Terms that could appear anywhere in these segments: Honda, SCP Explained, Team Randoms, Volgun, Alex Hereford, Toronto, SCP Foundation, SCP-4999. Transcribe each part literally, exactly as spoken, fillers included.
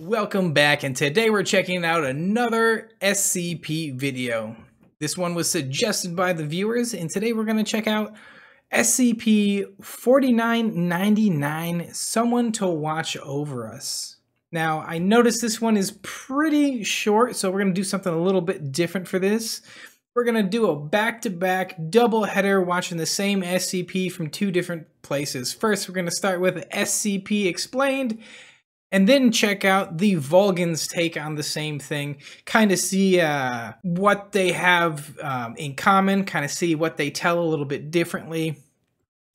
welcome back, and today we're checking out another S C P video. This one was suggested by the viewers, and today we're going to check out S C P forty-nine ninety-nine, Someone to Watch Over Us. Now, I noticed this one is pretty short, so we're going to do something a little bit different for this. We're going to do a back-to-back double header watching the same S C P from two different places. First, we're going to start with S C P Explained, and then check out the Volgun's take on the same thing. Kind of see uh, what they have um, in common, kind of see what they tell a little bit differently.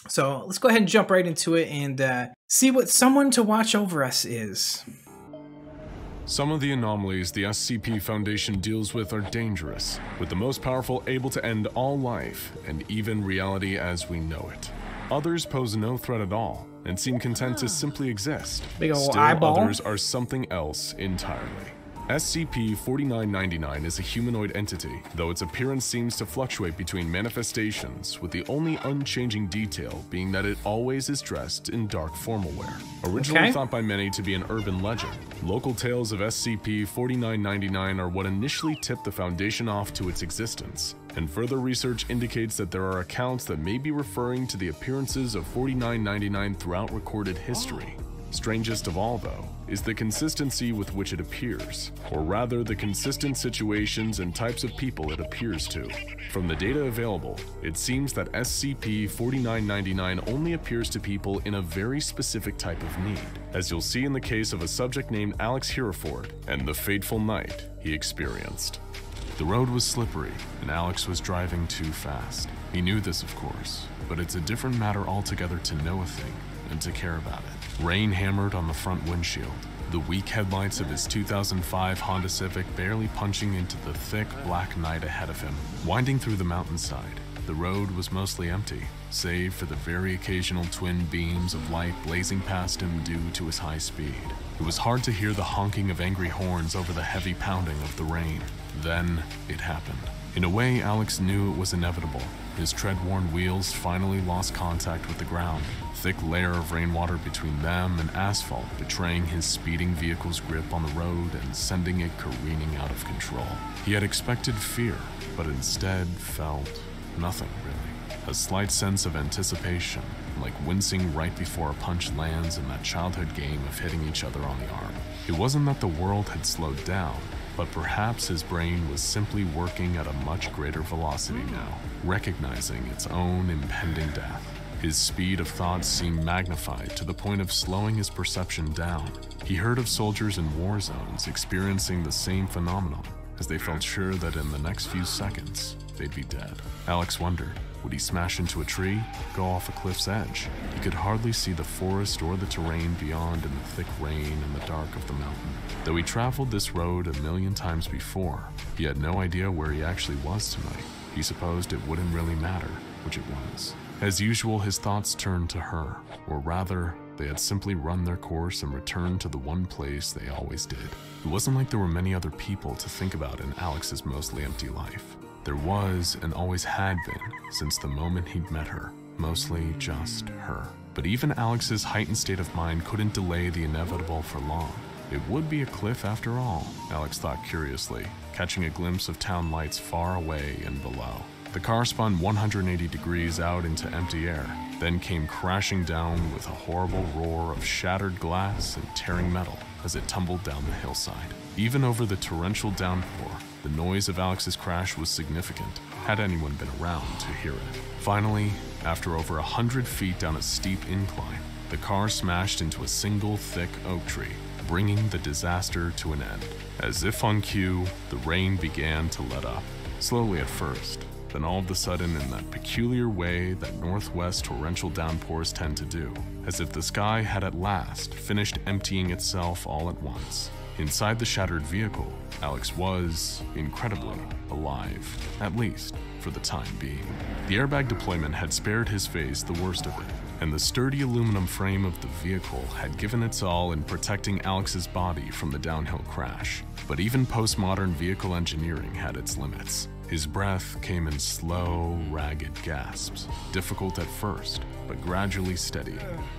So let's go ahead and jump right into it and uh, see what Someone to Watch Over Us is. Some of the anomalies the S C P Foundation deals with are dangerous, with the most powerful able to end all life and even reality as we know it. Others pose no threat at all and seem content to simply exist. Big old Still eyeball. Others are something else entirely. S C P forty-nine ninety-nine is a humanoid entity, though its appearance seems to fluctuate between manifestations, with the only unchanging detail being that it always is dressed in dark formal wear. Originally okay. thought by many to be an urban legend, local tales of S C P forty-nine ninety-nine are what initially tipped the Foundation off to its existence, and further research indicates that there are accounts that may be referring to the appearances of forty-nine ninety-nine throughout recorded history. Strangest of all, though, is the consistency with which it appears, or rather the consistent situations and types of people it appears to. From the data available, it seems that S C P forty-nine ninety-nine only appears to people in a very specific type of need, as you'll see in the case of a subject named Alex Hereford and the fateful night he experienced. The road was slippery, and Alex was driving too fast. He knew this, of course, but it's a different matter altogether to know a thing and to care about it. Rain hammered on the front windshield, the weak headlights of his two thousand five Honda Civic barely punching into the thick black night ahead of him. Winding through the mountainside, the road was mostly empty, save for the very occasional twin beams of light blazing past him due to his high speed. It was hard to hear the honking of angry horns over the heavy pounding of the rain. Then it happened. In a way, Alex knew it was inevitable. His tread-worn wheels finally lost contact with the ground, thick layer of rainwater between them and asphalt betraying his speeding vehicle's grip on the road and sending it careening out of control. He had expected fear, but instead felt nothing, really. A slight sense of anticipation, like wincing right before a punch lands in that childhood game of hitting each other on the arm. It wasn't that the world had slowed down, but perhaps his brain was simply working at a much greater velocity now, recognizing its own impending death. His speed of thought seemed magnified to the point of slowing his perception down. He heard of soldiers in war zones experiencing the same phenomenon, as they felt sure that in the next few seconds, they'd be dead. Alex wondered, would he smash into a tree, go off a cliff's edge? He could hardly see the forest or the terrain beyond in the thick rain and the dark of the mountain. Though he traveled this road a million times before, he had no idea where he actually was tonight. He supposed it wouldn't really matter, which it was. As usual, his thoughts turned to her, or rather, they had simply run their course and returned to the one place they always did. It wasn't like there were many other people to think about in Alex's mostly empty life. There was, and always had been, since the moment he'd met her, mostly just her. But even Alex's heightened state of mind couldn't delay the inevitable for long. It would be a cliff after all, Alex thought curiously, catching a glimpse of town lights far away and below. The car spun one hundred eighty degrees out into empty air, then came crashing down with a horrible roar of shattered glass and tearing metal as it tumbled down the hillside. Even over the torrential downpour, the noise of Alex's crash was significant, had anyone been around to hear it. Finally, after over a hundred feet down a steep incline, the car smashed into a single thick oak tree, bringing the disaster to an end. As if on cue, the rain began to let up, slowly at first, then all of a sudden in that peculiar way that northwest torrential downpours tend to do, as if the sky had at last finished emptying itself all at once. Inside the shattered vehicle, Alex was, incredibly, alive, at least for the time being. The airbag deployment had spared his face the worst of it, and the sturdy aluminum frame of the vehicle had given its all in protecting Alex's body from the downhill crash. But even postmodern vehicle engineering had its limits. His breath came in slow, ragged gasps, difficult at first, but gradually steady.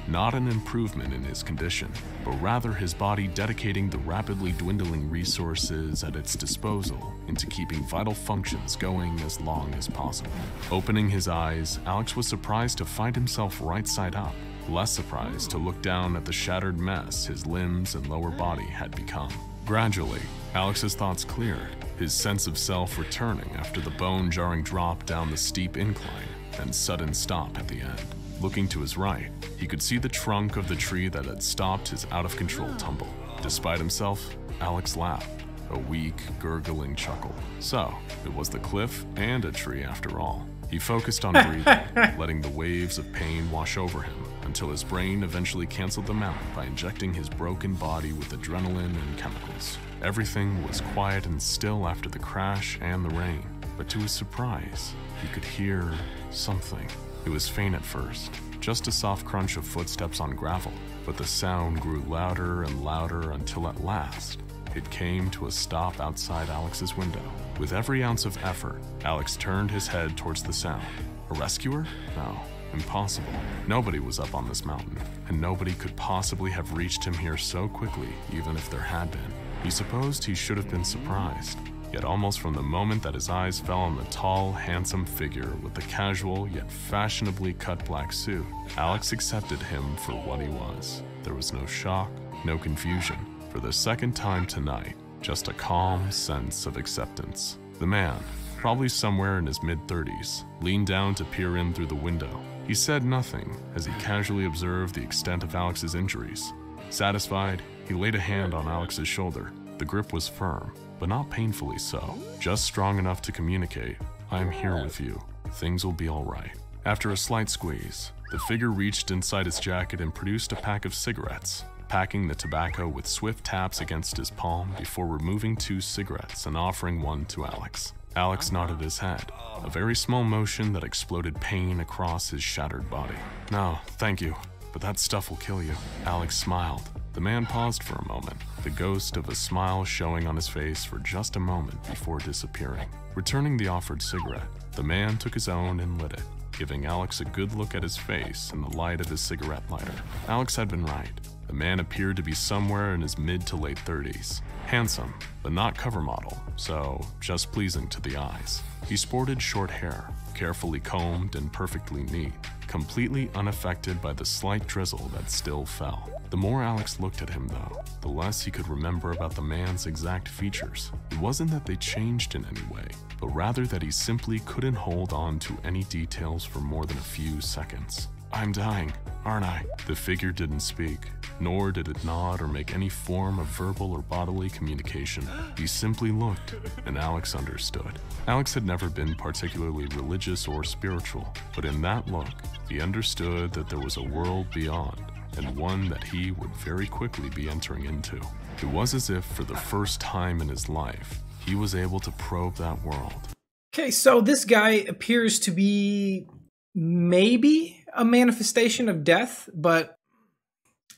Not an improvement in his condition, but rather his body dedicating the rapidly dwindling resources at its disposal into keeping vital functions going as long as possible. Opening his eyes, Alex was surprised to find himself right side up, less surprised to look down at the shattered mess his limbs and lower body had become. Gradually, Alex's thoughts cleared, his sense of self returning after the bone-jarring drop down the steep incline and sudden stop at the end. Looking to his right, he could see the trunk of the tree that had stopped his out-of-control tumble. Despite himself, Alex laughed, a weak, gurgling chuckle. So, it was the cliff and a tree after all. He focused on breathing, letting the waves of pain wash over him, until his brain eventually canceled them out by injecting his broken body with adrenaline and chemicals. Everything was quiet and still after the crash and the rain, but to his surprise, he could hear something. It was faint at first, just a soft crunch of footsteps on gravel, but the sound grew louder and louder until at last, it came to a stop outside Alex's window. With every ounce of effort, Alex turned his head towards the sound. A rescuer? No. Impossible. Nobody was up on this mountain, and nobody could possibly have reached him here so quickly, even if there had been. He supposed he should have been surprised, yet almost from the moment that his eyes fell on the tall, handsome figure with the casual yet fashionably cut black suit, Alex accepted him for what he was. There was no shock, no confusion. For the second time tonight, just a calm sense of acceptance. The man, probably somewhere in his mid-thirties, leaned down to peer in through the window. He said nothing as he casually observed the extent of Alex's injuries. Satisfied, he laid a hand on Alex's shoulder. The grip was firm, but not painfully so, just strong enough to communicate, "I'm here with you. Things will be all right." After a slight squeeze, the figure reached inside his jacket and produced a pack of cigarettes, packing the tobacco with swift taps against his palm before removing two cigarettes and offering one to Alex. Alex nodded his head, a very small motion that exploded pain across his shattered body. "No, thank you, but that stuff will kill you." Alex smiled. The man paused for a moment, the ghost of a smile showing on his face for just a moment before disappearing. Returning the offered cigarette, the man took his own and lit it, giving Alex a good look at his face in the light of his cigarette lighter. Alex had been right. The man appeared to be somewhere in his mid to late thirties, handsome, but not cover model, so just pleasing to the eyes. He sported short hair, carefully combed and perfectly neat, completely unaffected by the slight drizzle that still fell. The more Alex looked at him though, the less he could remember about the man's exact features. It wasn't that they changed in any way, but rather that he simply couldn't hold on to any details for more than a few seconds. "I'm dying, aren't I?" The figure didn't speak, nor did it nod or make any form of verbal or bodily communication. He simply looked, and Alex understood. Alex had never been particularly religious or spiritual, but in that look, he understood that there was a world beyond, and one that he would very quickly be entering into. It was as if, for the first time in his life, he was able to probe that world. Okay, so this guy appears to be maybe a manifestation of death, but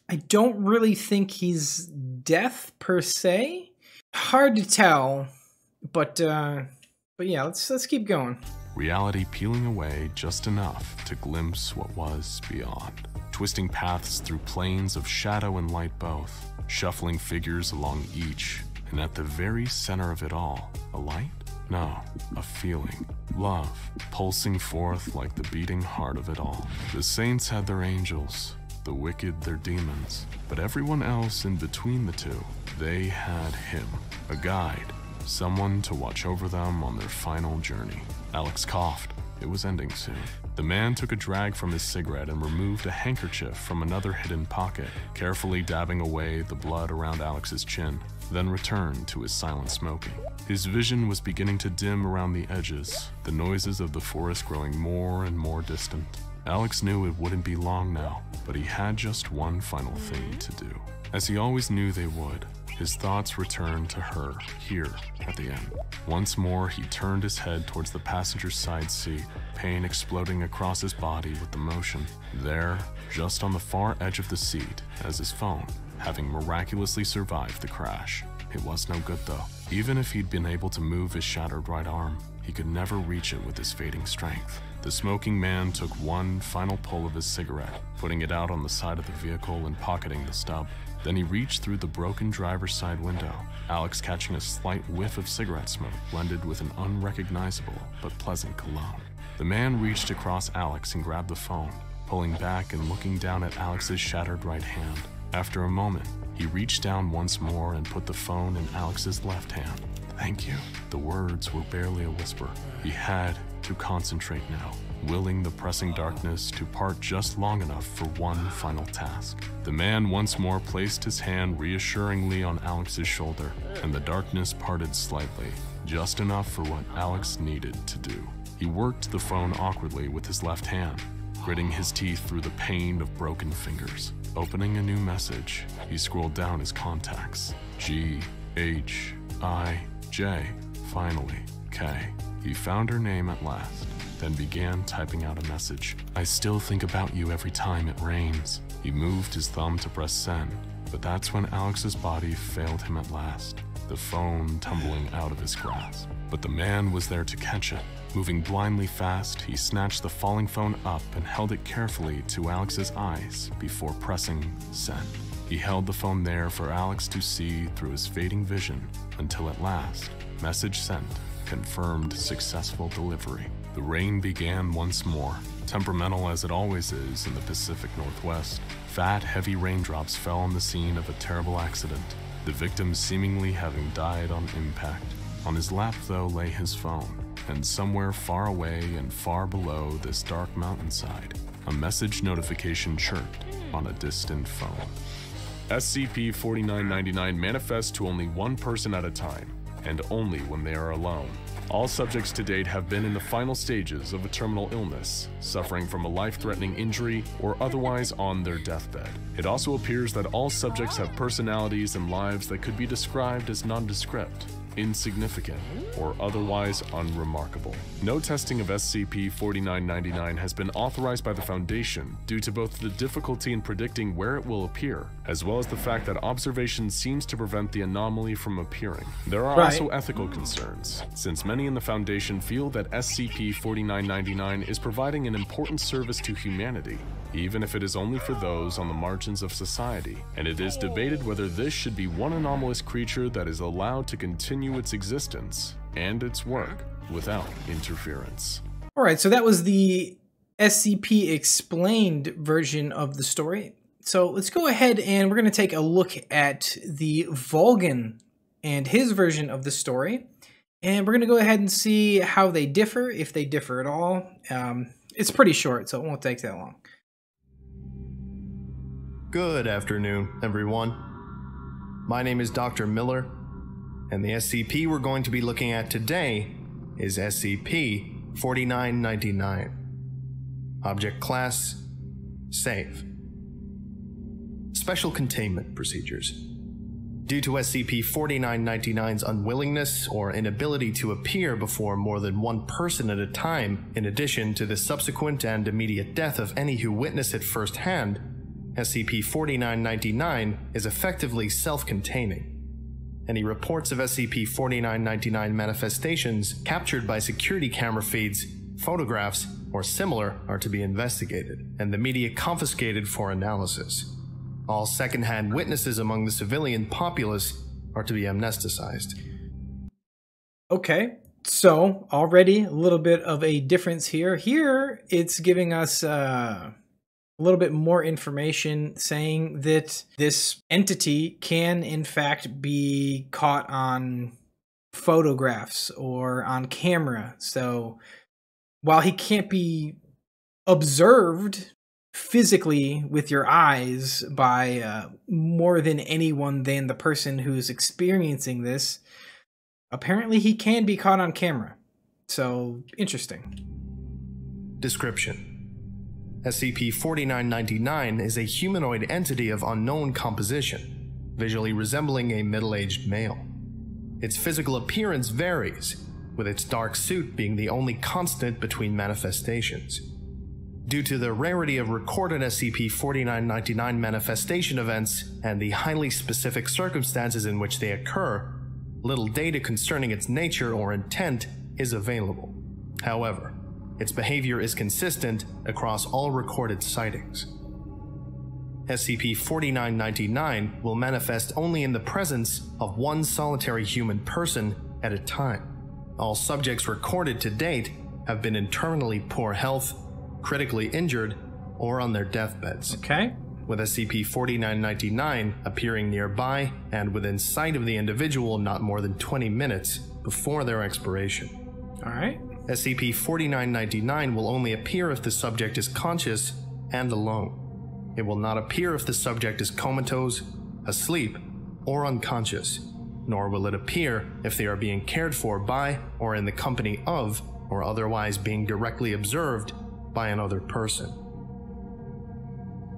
I don't really think he's death per se. Hard to tell, but uh, but yeah, let's let's keep going. Reality peeling away just enough to glimpse what was beyond. Twisting paths through planes of shadow and light both, shuffling figures along each, and at the very center of it all, a light? No, a feeling. Love, pulsing forth like the beating heart of it all. The saints had their angels, the wicked their demons, but everyone else in between the two, they had him, a guide, someone to watch over them on their final journey. Alex coughed. It was ending soon. The man took a drag from his cigarette and removed a handkerchief from another hidden pocket, carefully dabbing away the blood around Alex's chin, then returned to his silent smoking. His vision was beginning to dim around the edges, the noises of the forest growing more and more distant. Alex knew it wouldn't be long now, but he had just one final thing to do. As he always knew they would, his thoughts returned to her, here, at the end. Once more, he turned his head towards the passenger's side seat, pain exploding across his body with the motion. There, just on the far edge of the seat, as his phone, having miraculously survived the crash. It was no good though. Even if he'd been able to move his shattered right arm, He could never reach it with his fading strength. The smoking man took one final pull of his cigarette, putting it out on the side of the vehicle and pocketing the stub. Then he reached through the broken driver's side window, Alex catching a slight whiff of cigarette smoke blended with an unrecognizable but pleasant cologne. The man reached across Alex and grabbed the phone, pulling back and looking down at Alex's shattered right hand. After a moment, he reached down once more and put the phone in Alex's left hand. "Thank you." The words were barely a whisper. He had to concentrate now, willing the pressing darkness to part just long enough for one final task. The man once more placed his hand reassuringly on Alex's shoulder, and the darkness parted slightly, just enough for what Alex needed to do. He worked the phone awkwardly with his left hand, gritting his teeth through the pain of broken fingers. Opening a new message, he scrolled down his contacts. G H I J, finally, K. He found her name at last, then began typing out a message. "I still think about you every time it rains." He moved his thumb to press send, but that's when Alex's body failed him at last, the phone tumbling out of his grasp. But the man was there to catch it. Moving blindly fast, he snatched the falling phone up and held it carefully to Alex's eyes before pressing send. He held the phone there for Alex to see through his fading vision until at last, message sent, confirmed successful delivery. The rain began once more, temperamental as it always is in the Pacific Northwest. Fat, heavy raindrops fell on the scene of a terrible accident, the victim seemingly having died on impact. On his lap, though, lay his phone, and somewhere far away and far below this dark mountainside, a message notification chirped on a distant phone. S C P forty-nine ninety-nine manifests to only one person at a time, and only when they are alone. All subjects to date have been in the final stages of a terminal illness, suffering from a life-threatening injury or otherwise on their deathbed. It also appears that all subjects have personalities and lives that could be described as nondescript, insignificant, or otherwise unremarkable. No testing of S C P forty-nine ninety-nine has been authorized by the Foundation due to both the difficulty in predicting where it will appear, as well as the fact that observation seems to prevent the anomaly from appearing. There are right. also ethical concerns, since many in the Foundation feel that S C P forty-nine ninety-nine is providing an important service to humanity, even if it is only for those on the margins of society, and it is debated whether this should be one anomalous creature that is allowed to continue its existence and its work without interference. All right, so that was the S C P Explained version of the story. So let's go ahead and we're going to take a look at the Volgun and his version of the story, and we're going to go ahead and see how they differ, if they differ at all. Um, it's pretty short, so it won't take that long. Good afternoon, everyone. My name is Doctor Miller, and the S C P we're going to be looking at today is S C P forty-nine ninety-nine. Object class, Safe. Special containment procedures. Due to S C P forty-nine ninety-nine's unwillingness or inability to appear before more than one person at a time, in addition to the subsequent and immediate death of any who witness it firsthand, S C P forty-nine ninety-nine is effectively self-containing. Any reports of S C P forty-nine ninety-nine manifestations captured by security camera feeds, photographs, or similar are to be investigated, and the media confiscated for analysis. All secondhand witnesses among the civilian populace are to be amnesticized. Okay, so already a little bit of a difference here. Here, it's giving us uh, a little bit more information saying that this entity can, in fact, be caught on photographs or on camera. So while he can't be observed physically with your eyes by uh, more than anyone than the person who's experiencing this, apparently he can be caught on camera. So, interesting. Description. S C P forty-nine ninety-nine is a humanoid entity of unknown composition, visually resembling a middle-aged male. Its physical appearance varies, with its dark suit being the only constant between manifestations. Due to the rarity of recorded S C P forty-nine ninety-nine manifestation events and the highly specific circumstances in which they occur, little data concerning its nature or intent is available. However, its behavior is consistent across all recorded sightings. S C P forty-nine ninety-nine will manifest only in the presence of one solitary human person at a time. All subjects recorded to date have been in terminally poor health, critically injured, or on their deathbeds. Okay. With S C P forty-nine ninety-nine appearing nearby and within sight of the individual not more than twenty minutes before their expiration. All right. S C P forty-nine ninety-nine will only appear if the subject is conscious and alone. It will not appear if the subject is comatose, asleep, or unconscious, nor will it appear if they are being cared for by or in the company of or otherwise being directly observed by another person.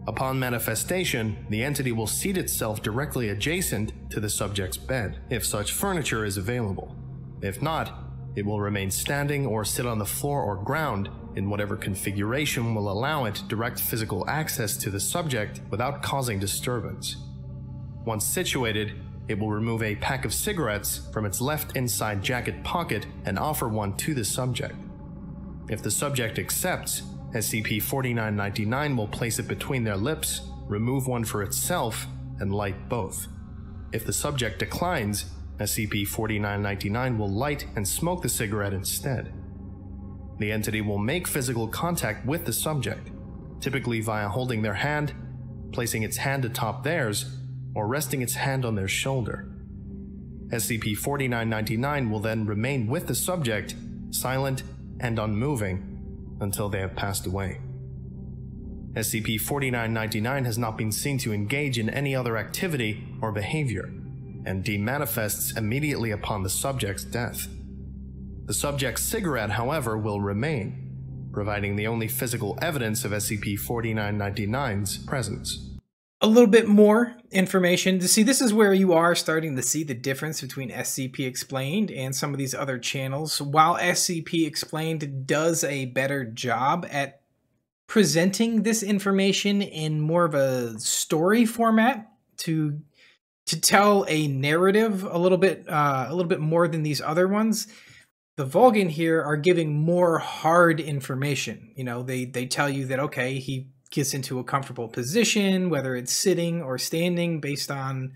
Upon manifestation, the entity will seat itself directly adjacent to the subject's bed, if such furniture is available. If not, it will remain standing or sit on the floor or ground in whatever configuration will allow it direct physical access to the subject without causing disturbance. Once situated, it will remove a pack of cigarettes from its left inside jacket pocket and offer one to the subject. If the subject accepts, S C P forty-nine ninety-nine will place it between their lips, remove one for itself, and light both. If the subject declines, S C P forty-nine ninety-nine will light and smoke the cigarette instead. The entity will make physical contact with the subject, typically via holding their hand, placing its hand atop theirs, or resting its hand on their shoulder. S C P forty-nine ninety-nine will then remain with the subject, silent and unmoving, until they have passed away. S C P forty-nine ninety-nine has not been seen to engage in any other activity or behavior, and demanifests immediately upon the subject's death. The subject's cigarette, however, will remain, providing the only physical evidence of S C P forty-nine ninety-nine's presence. A little bit more information. To see, this is where you are starting to see the difference between S C P Explained and some of these other channels. While S C P Explained does a better job at presenting this information in more of a story format to to tell a narrative a little bit uh, a little bit more than these other ones, the Volgun here are giving more hard information. You know, they they tell you that, okay, he gets into a comfortable position, whether it's sitting or standing based on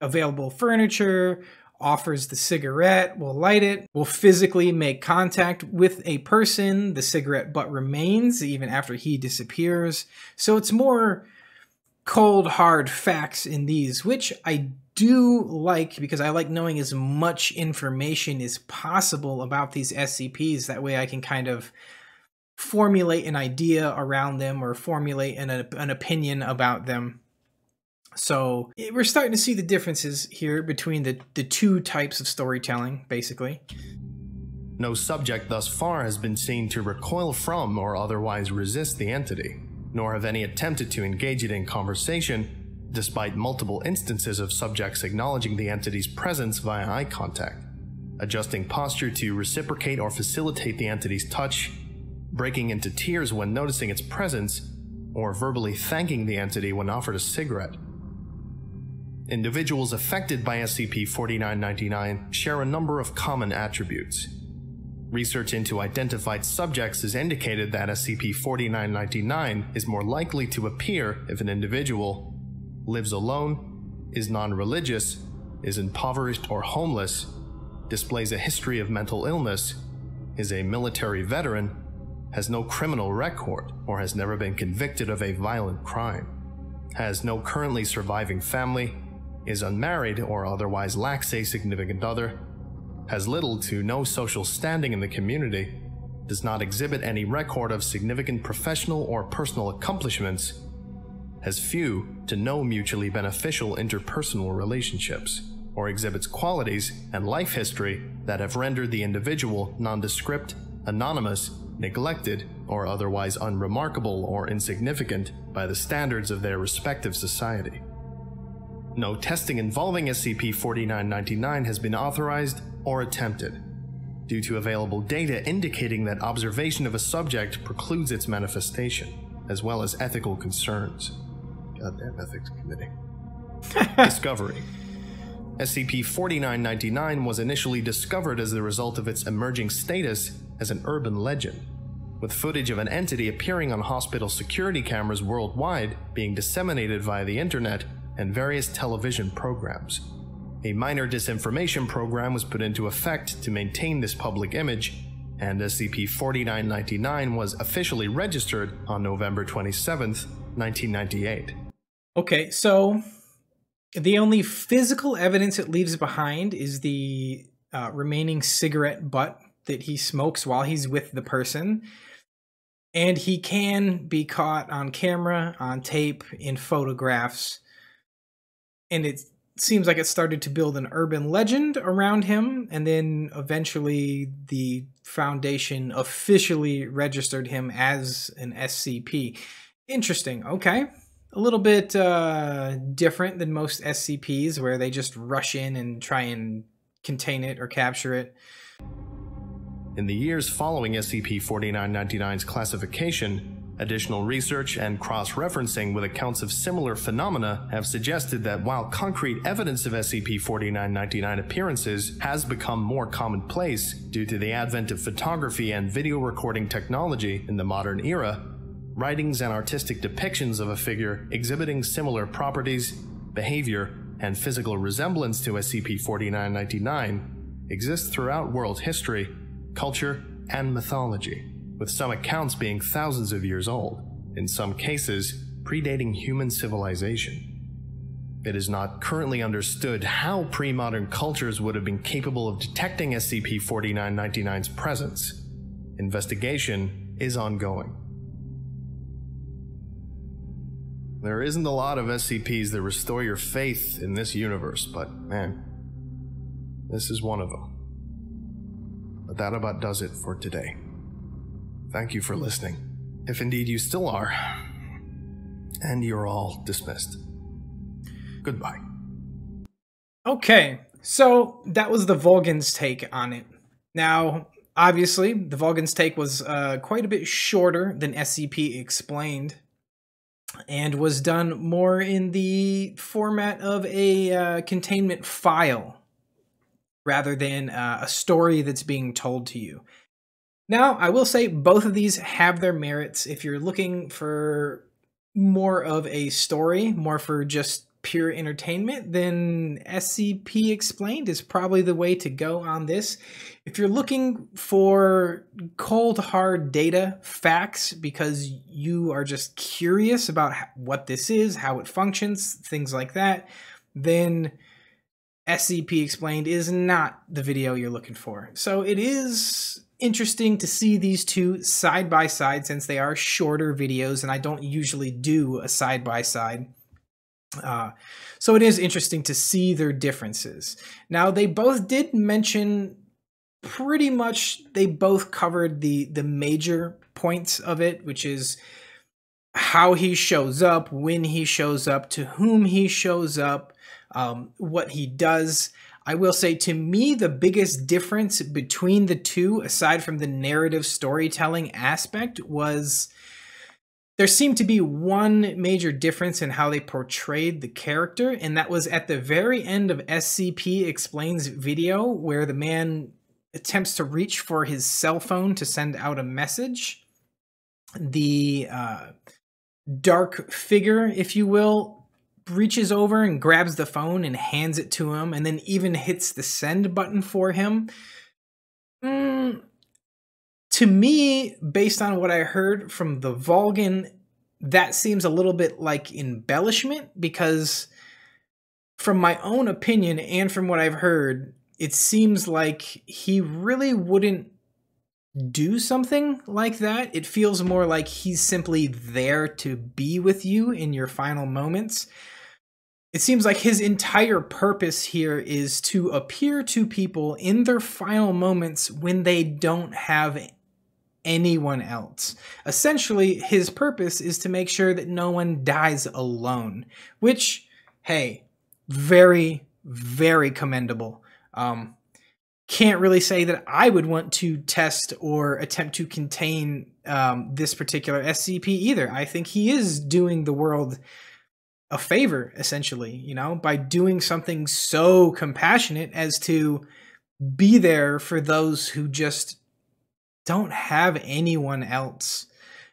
available furniture, offers the cigarette, will light it, will physically make contact with a person, the cigarette butt remains even after he disappears. So it's more cold, hard facts in these, which I do like because I like knowing as much information as possible about these S C Ps. That way I can kind of formulate an idea around them or formulate an, an opinion about them. So we're starting to see the differences here between the, the two types of storytelling, basically. No subject thus far has been seen to recoil from or otherwise resist the entity, nor have any attempted to engage it in conversation, despite multiple instances of subjects acknowledging the entity's presence via eye contact, adjusting posture to reciprocate or facilitate the entity's touch, breaking into tears when noticing its presence, or verbally thanking the entity when offered a cigarette. Individuals affected by S C P forty-nine ninety-nine share a number of common attributes. Research into identified subjects has indicated that S C P forty-nine ninety-nine is more likely to appear if an individual lives alone, is non-religious, is impoverished or homeless, displays a history of mental illness, is a military veteran, has no criminal record, or has never been convicted of a violent crime, has no currently surviving family, is unmarried or otherwise lacks a significant other, has little to no social standing in the community, does not exhibit any record of significant professional or personal accomplishments, has few to no mutually beneficial interpersonal relationships, or exhibits qualities and life history that have rendered the individual nondescript, anonymous, neglected, or otherwise unremarkable or insignificant by the standards of their respective society. No testing involving S C P forty-nine ninety-nine has been authorized or attempted, due to available data indicating that observation of a subject precludes its manifestation, as well as ethical concerns. Goddamn ethics committee. Discovery. S C P forty-nine ninety-nine was initially discovered as the result of its emerging status as an urban legend, with footage of an entity appearing on hospital security cameras worldwide being disseminated via the internet and various television programs. A minor disinformation program was put into effect to maintain this public image, and S C P forty-nine ninety-nine was officially registered on November twenty-seventh, nineteen ninety-eight. Okay, so the only physical evidence it leaves behind is the uh, remaining cigarette butt that he smokes while he's with the person. And he can be caught on camera, on tape, in photographs. And it seems like it started to build an urban legend around him. And then eventually the Foundation officially registered him as an S C P. Interesting. Okay. A little bit uh, different than most S C Ps, where they just rush in and try and contain it or capture it. In the years following S C P forty-nine ninety-nine's classification, additional research and cross-referencing with accounts of similar phenomena have suggested that while concrete evidence of S C P forty-nine ninety-nine appearances has become more commonplace due to the advent of photography and video recording technology in the modern era, writings and artistic depictions of a figure exhibiting similar properties, behavior, and physical resemblance to S C P forty-nine ninety-nine exist throughout world history, culture, and mythology, with some accounts being thousands of years old, in some cases predating human civilization. It is not currently understood how pre-modern cultures would have been capable of detecting S C P forty-nine ninety-nine's presence. Investigation is ongoing. There isn't a lot of S C Ps that restore your faith in this universe, but man, this is one of them. But that about does it for today. Thank you for listening, if indeed you still are, and you're all dismissed. Goodbye. Okay, so that was the Volgun's take on it. Now, obviously, the Volgun's take was uh, quite a bit shorter than S C P Explained, and was done more in the format of a uh, containment file rather than uh, a story that's being told to you. Now, I will say both of these have their merits. If you're looking for more of a story, more for just pure entertainment, then S C P Explained is probably the way to go on this. If you're looking for cold, hard data, facts, because you are just curious about what this is, how it functions, things like that, then S C P Explained is not the video you're looking for. So it is interesting to see these two side by side, since they are shorter videos and I don't usually do a side by side. Uh, so it is interesting to see their differences. Now, they both did mention pretty much, they both covered the, the major points of it, which is how he shows up, when he shows up, to whom he shows up, um, what he does. I will say, to me, the biggest difference between the two, aside from the narrative storytelling aspect, was there seemed to be one major difference in how they portrayed the character, and that was at the very end of S C P Explained's video, where the man attempts to reach for his cell phone to send out a message. The uh, dark figure, if you will, reaches over and grabs the phone and hands it to him, and then even hits the send button for him. Mm. To me, based on what I heard from the Volgun, that seems a little bit like embellishment, because from my own opinion and from what I've heard, it seems like he really wouldn't do something like that. It feels more like he's simply there to be with you in your final moments. It seems like his entire purpose here is to appear to people in their final moments when they don't have anyone else. Essentially, his purpose is to make sure that no one dies alone, which, hey, very, very commendable. Um, can't really say that I would want to test or attempt to contain um, this particular S C P either. I think he is doing the world a favor, essentially, you know, by doing something so compassionate as to be there for those who just don't have anyone else.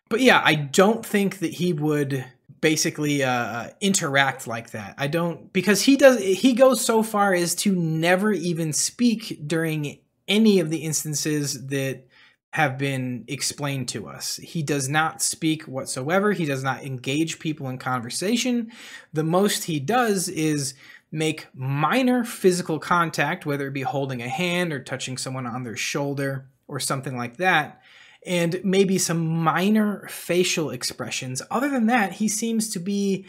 But yeah, I don't think that he would basically uh, interact like that. I don't, because he does, he goes so far as to never even speak during any of the instances that have been explained to us. He does not speak whatsoever. He does not engage people in conversation. The most he does is make minor physical contact, whether it be holding a hand or touching someone on their shoulder or something like that, and maybe some minor facial expressions. Other than that, he seems to be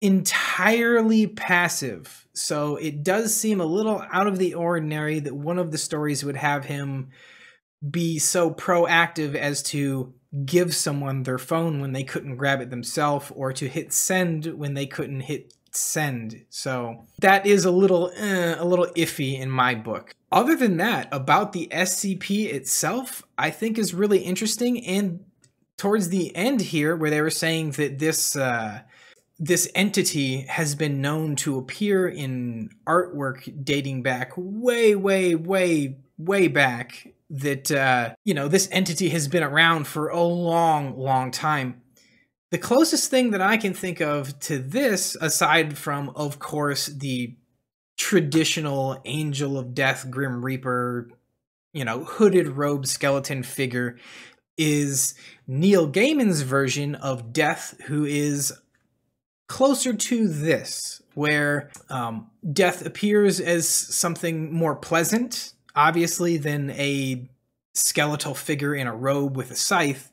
entirely passive. So it does seem a little out of the ordinary that one of the stories would have him be so proactive as to give someone their phone when they couldn't grab it themselves, or to hit send when they couldn't hit send. So that is a little eh, a little iffy in my book. Other than that, about the S C P itself, I think is really interesting. And towards the end here, where they were saying that this uh, this entity has been known to appear in artwork dating back way, way, way, way back, that, uh, you know, this entity has been around for a long, long time. The closest thing that I can think of to this, aside from, of course, the traditional Angel of Death, Grim Reaper, you know, hooded robe skeleton figure, is Neil Gaiman's version of Death, who is closer to this, where um, Death appears as something more pleasant, obviously, than a skeletal figure in a robe with a scythe.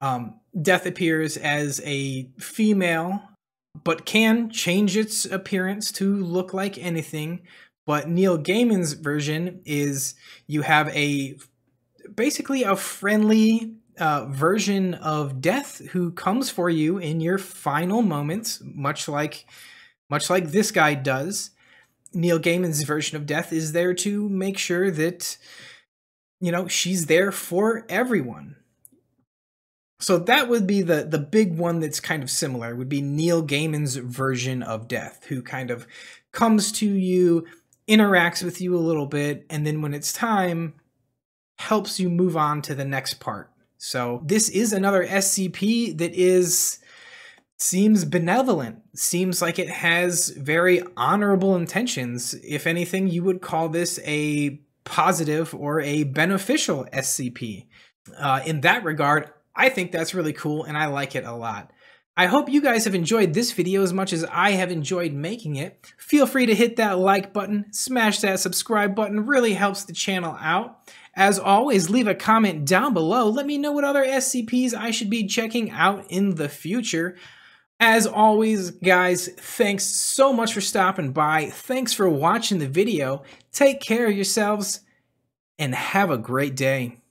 Um, Death appears as a female, but can change its appearance to look like anything. But Neil Gaiman's version is you have a basically a friendly uh, version of Death who comes for you in your final moments, much like much like this guy does. Neil Gaiman's version of Death is there to make sure that, you know, she's there for everyone. So that would be the, the big one that's kind of similar, would be Neil Gaiman's version of Death, who kind of comes to you, interacts with you a little bit, and then when it's time, helps you move on to the next part. So this is another S C P that is... seems benevolent, seems like it has very honorable intentions. If anything, you would call this a positive or a beneficial S C P. Uh, in that regard, I think that's really cool and I like it a lot. I hope you guys have enjoyed this video as much as I have enjoyed making it. Feel free to hit that like button, smash that subscribe button, really helps the channel out. As always, leave a comment down below. Let me know what other S C Ps I should be checking out in the future. As always, guys, thanks so much for stopping by. Thanks for watching the video. Take care of yourselves and have a great day.